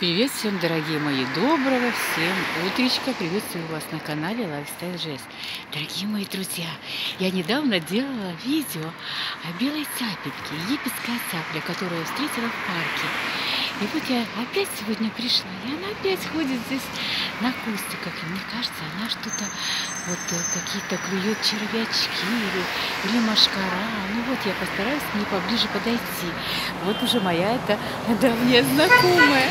Привет всем, дорогие мои, доброго всем утречка, приветствую вас на канале LifestyleGest. Дорогие мои друзья, я недавно делала видео о белой цапельке, египетская цапля, которую встретила в парке. И вот я опять сегодня пришла, и она опять ходит здесь на кустиках. И мне кажется, она что-то, вот какие-то клюет червячки или мошкара. Ну вот, я постараюсь к ней поближе подойти. Вот уже моя эта давняя знакомая.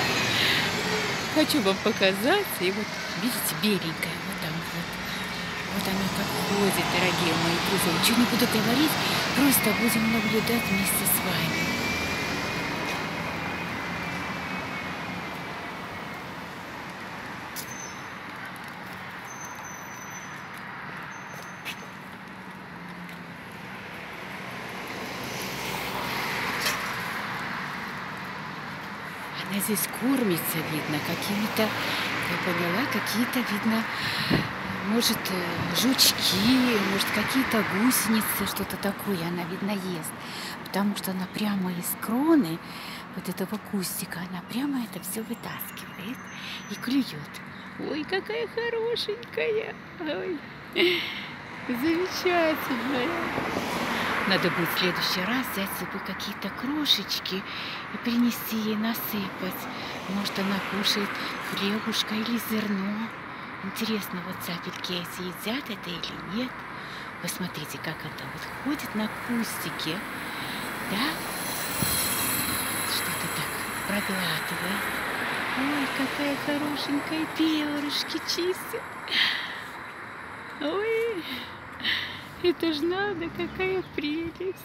Хочу вам показать. И вот, видите, беленькая, вот там вот. Вот она как ходит, дорогие мои друзья. Ничего не буду говорить, просто будем наблюдать вместе с вами. Она здесь кормится, видно, какими-то, я поняла, какие-то, видно, может, жучки, может, какие-то гусеницы, что-то такое она, видно, ест. Потому что она прямо из кроны вот этого кустика, она прямо это все вытаскивает и клюет. Ой, какая хорошенькая! Ой, замечательная! Надо будет в следующий раз взять с собой какие-то крошечки и принести ей насыпать. Может, она кушает хлебушка или зерно. Интересно, вот цапельки эти едят это или нет. Посмотрите, как это вот ходит на кустике. Да? Что-то так проглатывает. Ой, какая хорошенькая, перышки чистит. Ой... Это ж надо, какая прелесть.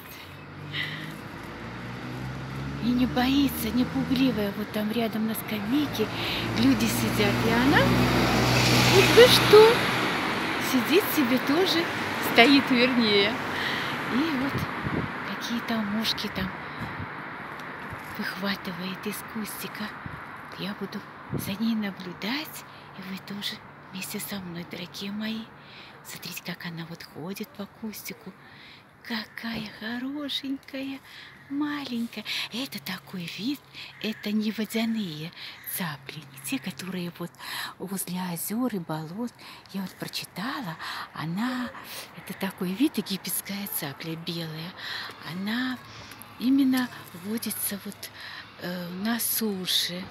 И не боится, не пугливая. Вот там рядом на скамейке люди сидят. И она, вот вы что, сидит себе тоже, стоит вернее. И вот какие-то мушки там выхватывает из кустика. Я буду за ней наблюдать, и вы тоже вместе со мной, дорогие мои. Смотрите, как она вот ходит по кустику. Какая хорошенькая, маленькая. Это такой вид, это не водяные цапли, не те, которые вот возле озер и болот. Я вот прочитала, она, это такой вид, египетская цапля белая. Она именно водится вот на суше.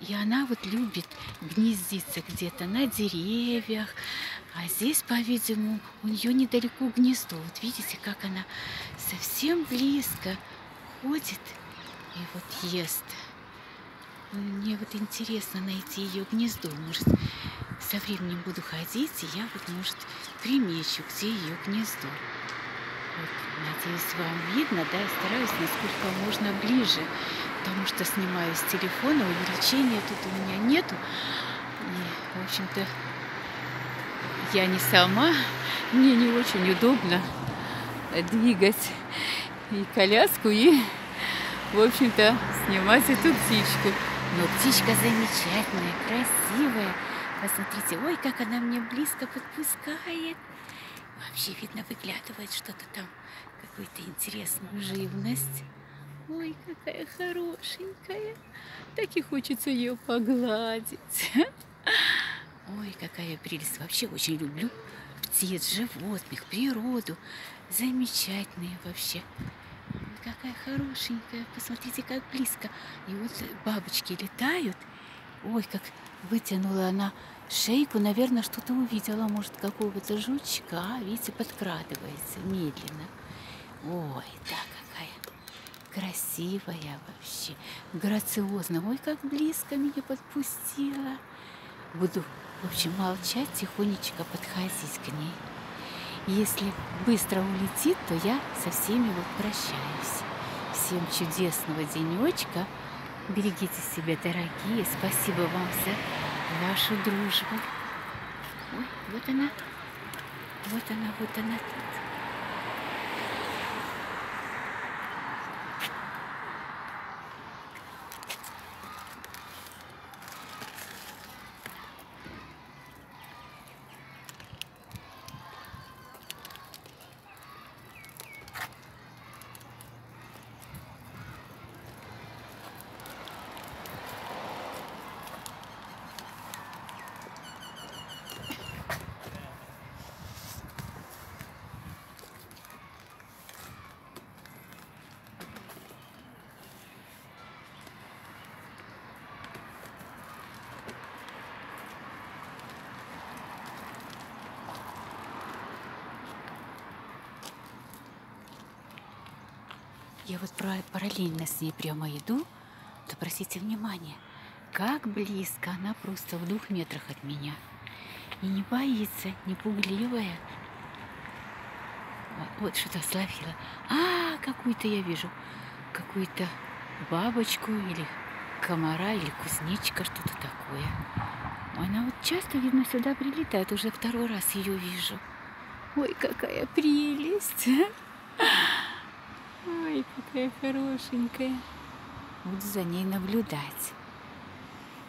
И она вот любит гнездиться где-то на деревьях. А здесь, по-видимому, у нее недалеко гнездо. Вот видите, как она совсем близко ходит и вот ест. Мне вот интересно найти ее гнездо. Может, со временем буду ходить, и я вот, может, примечу, где ее гнездо. Надеюсь, вам видно, да, я стараюсь насколько можно ближе, потому что снимаю с телефона, увеличения тут у меня нету. И, в общем-то, я не сама, мне не очень удобно двигать и коляску, и, в общем-то, снимать эту птичку. Но птичка замечательная, красивая. Посмотрите, ой, как она мне близко подпускает. Вообще, видно, выглядывает что-то там, какую-то интересную живность. Ой, какая хорошенькая. Так и хочется ее погладить. Ой, какая прелесть. Вообще, очень люблю птиц, животных, природу. Замечательные вообще. Какая хорошенькая. Посмотрите, как близко. И вот бабочки летают. Ой, как вытянула она шейку, наверное, что-то увидела, может, какого-то жучка, видите, подкрадывается медленно. Ой, да, какая красивая вообще, грациозная. Ой, как близко меня подпустила. Буду, в общем, молчать, тихонечко подходить к ней. Если быстро улетит, то я со всеми вот прощаюсь. Всем чудесного денечка. Берегите себя, дорогие. Спасибо вам за вашу дружбу. Ой, вот она. Вот она, вот она тут. я вот параллельно с ней прямо иду, то обратите внимание, как близко она, просто в 2 метрах от меня. И не боится, не пугливая. Вот что-то словила. А, какую-то я вижу. Какую-то бабочку или комара, или кузнечка, что-то такое. Она вот часто, видно, сюда прилетает. Уже 2-й раз ее вижу. Ой, какая прелесть. Ой, какая хорошенькая. Буду за ней наблюдать.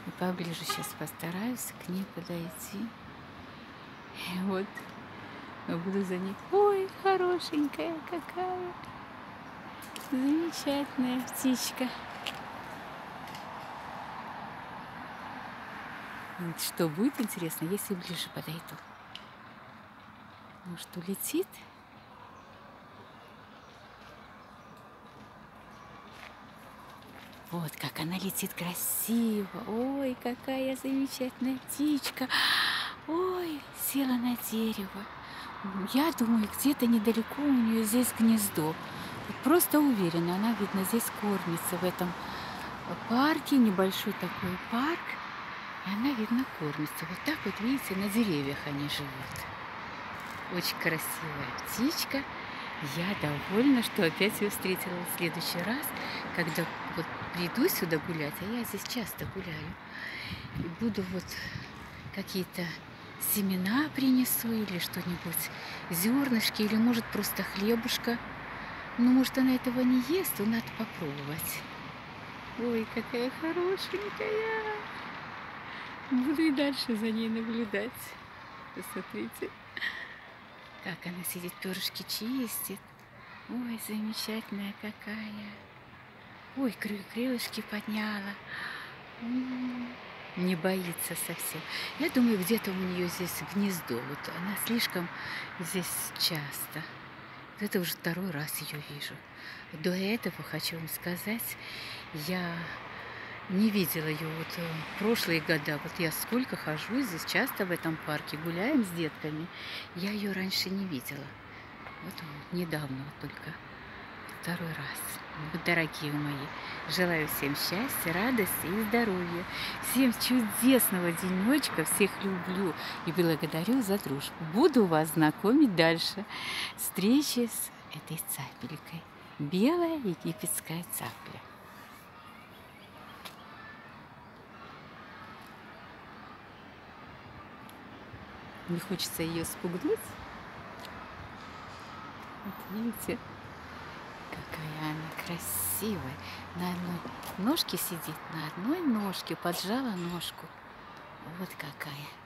И поближе сейчас постараюсь к ней подойти. И вот буду за ней. Ой, хорошенькая какая. Замечательная птичка. Что будет интересно, если ближе подойду. Может, улетит? Вот как она летит красиво. Ой, какая замечательная птичка. Ой, села на дерево. Я думаю, где-то недалеко у нее здесь гнездо. Просто уверена, она, видно, здесь кормится в этом парке. Небольшой такой парк. И она, видно, кормится. Вот так вот, видите, на деревьях они живут. Очень красивая птичка. Я довольна, что опять ее встретила в следующий раз, когда вот приду сюда гулять, а я здесь часто гуляю, и буду вот какие-то семена принесу или что-нибудь, зернышки, или может просто хлебушка. Ну, может, она этого не ест, но надо попробовать. Ой, какая хорошенькая! Буду и дальше за ней наблюдать. Посмотрите. Как она сидит, перышки чистит. Ой, замечательная какая. Ой, крылышки подняла. Не боится совсем. Я думаю, где-то у нее здесь гнездо. Вот она слишком здесь часто. Это уже 2-й раз ее вижу. До этого, хочу вам сказать, я не видела ее вот в прошлые года. Вот я сколько хожу здесь, часто в этом парке, гуляем с детками. Я ее раньше не видела. Вот недавно вот только 2-й раз. Вот, дорогие мои, желаю всем счастья, радости и здоровья. Всем чудесного денечка, всех люблю и благодарю за дружбу. Буду вас знакомить дальше. Встречи с этой цапелькой. Белая египетская цапля. Не хочется ее спугнуть. Вот видите, какая она красивая. На одной ножке сидит, на одной ножке поджала ножку. Вот какая.